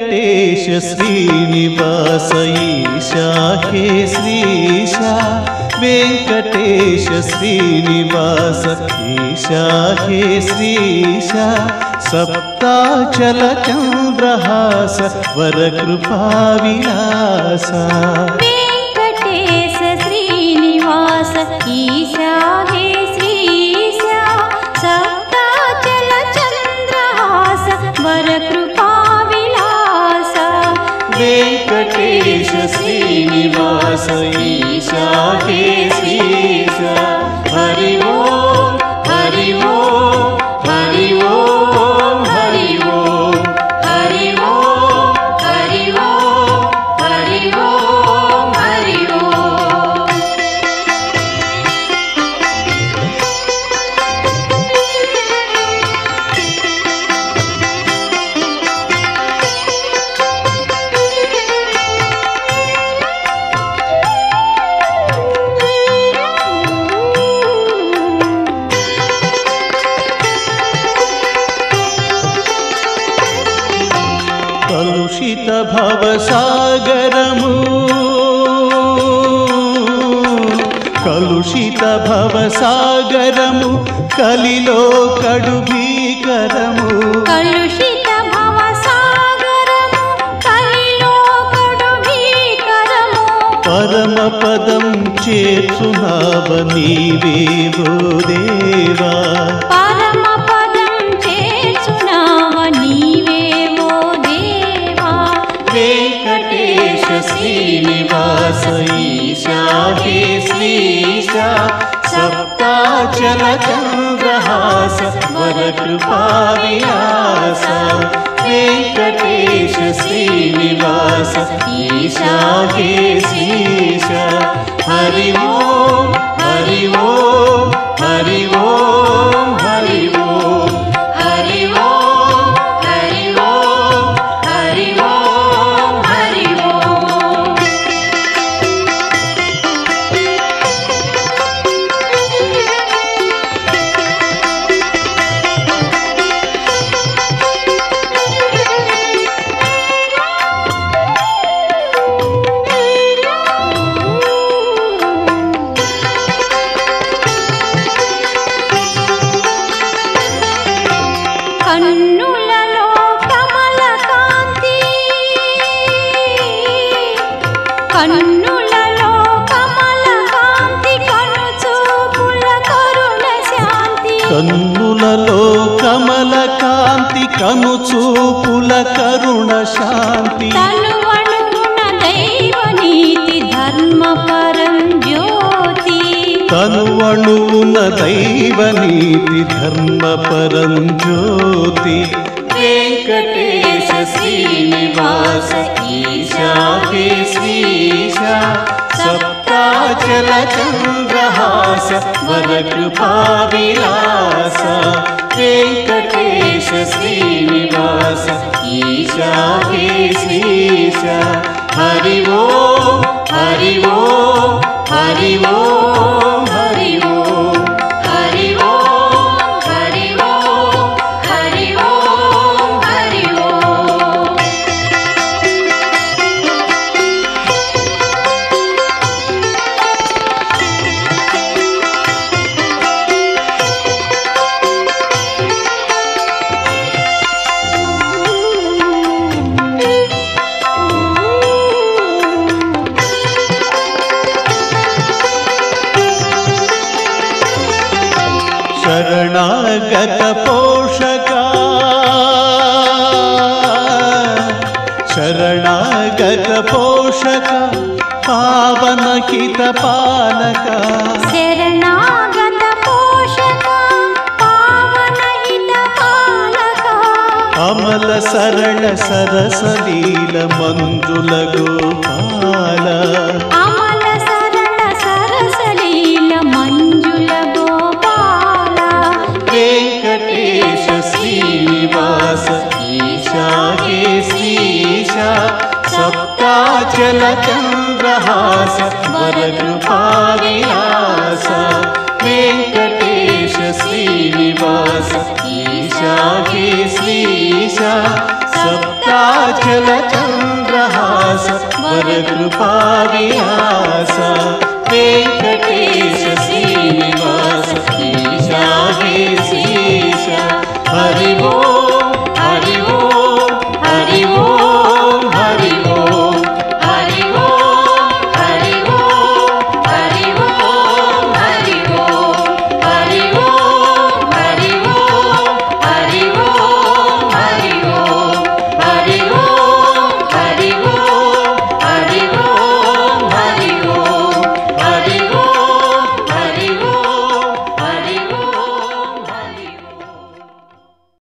वेंकटेश श्रीनिवास ईशा हे श्रीशा वेंकटेश श्रीनिवास ईशा हे श्रीशा सप्ताचल चंद्रहास वर कृपा विलासा वेंकटेश श्रीनिवास ईशा हे श्रीशा सप्ताचल चंद्रहास वर कृपा विलासा वेंकटेश श्रीनिवास ईशा हे श्रीशा हरि ओम हरि ओम हरि ओम हरि ओम हरि ओम हरि ओम हरि ओम हरि ओम। कलुषित भव सागरमु कलुषित भव सागरमु कलिलो कडुभीकरमु कलुषित भव सागरमु कलिलो कडुभीकरमु परम पदं चेतुनाव नीवे वो देवा श्रीनिवास ईशा हे श्रीशा सप्ताचल चंद्रहास वर कृपा विलासा वेंकटेश श्रीनिवास ईशा हे श्रीशा हरि ओम हरि ओम हरि ओम हरि ओम हरि ओम हरि ओम हरि ओम కన్నులలో కమల కాంతి కన్నులలో కమల కాంతి కనుచూపుల కరుణ శాంతి కన్నులలో కమల కాంతి కనుచూపుల కరుణ శాంతి తనువణుగుణ దైవ నీతి ధర్మ పరం జ్యోతి तनुवणुन दैव नीति धर्म परम ज्योति वेंकटेश श्रीनिवास ईशा हे श्रीशा सप्ताचल चंद्रहास वर कृपा विलास वेंकटेश श्रीनिवास ईशा हे श्रीशा हरि ओम हरि ओम हरि ओम शरणागत पोषका शरणागत पोषका पावन हित पालका शरणागत पोषका पावन हित पालका अमल सरल सरस लील मंजुल गोपाला अमल सरल सरस लील मंजुल वेंकटेश श्रीनिवास ईशा हे श्रीशा सप्ताचल चंद्रहास वर कृपा विलास वेंकटेश श्रीनिवास ईशा केशरीशा सप्ताचल चंद्रहास वरकृपाविहासा वेंकटेश श्रीनिवास ईशा केशरीशा हरि बोल।